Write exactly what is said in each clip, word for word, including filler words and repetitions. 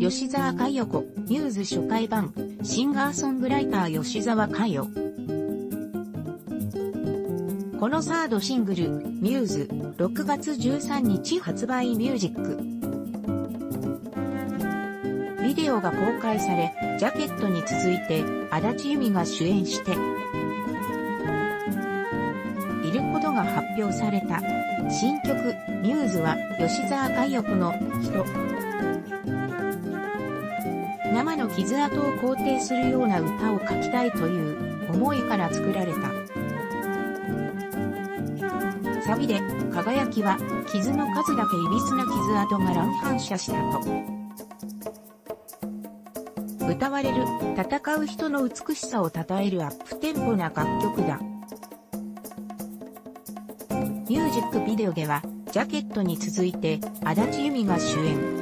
吉沢嘉代子、ミューズ初回版、シンガーソングライター吉沢嘉代。このサードシングル、ミューズ、ろくがつじゅうさんにち発売ミュージック。ビデオが公開され、ジャケットに続いて、安達祐実が主演して、いることが発表された。新曲、ミューズは、吉沢嘉代子の、人。生の傷跡を肯定するような歌を書きたいという思いから作られた。サビで、輝きは、傷の数だけ歪な傷跡が乱反射したと。歌われる、戦う人の美しさを称えるアップテンポな楽曲だ。ミュージックビデオでは、ジャケットに続いて、安達祐実が主演。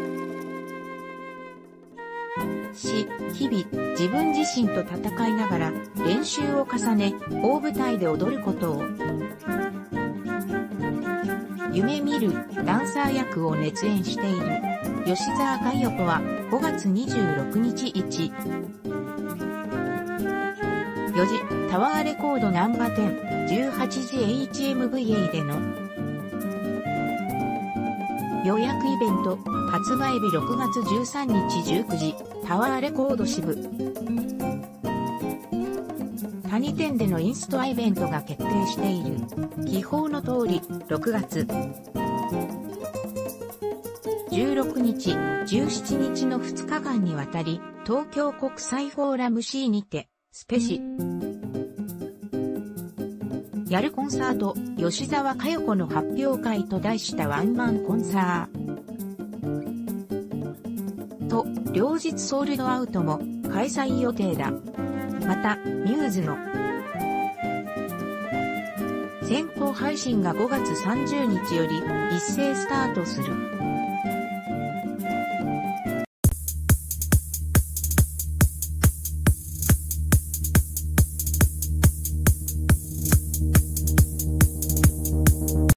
し、日々、自分自身と戦いながら、練習を重ね、大舞台で踊ることを。夢見るダンサー役を熱演している吉沢嘉代子はごがつにじゅうろくにちよじタワーレコードナンバじゅうはち エイチエムブイエー での予約イベント発売日ろくがつじゅうさんにちじゅうくじタワーレコード支部谷店でのインストアイベントが決定している。記報の通り、ろくがつじゅうろくにち、じゅうしちにちのふつかかんにわたり、東京国際フォーラム C にて、スペシ。やるコンサート、吉沢嘉代子の発表会と題したワンマンコンサート、両日ソールドアウトも開催予定だ。また、ミューズの先行配信がごがつさんじゅうにちより一斉スタートする。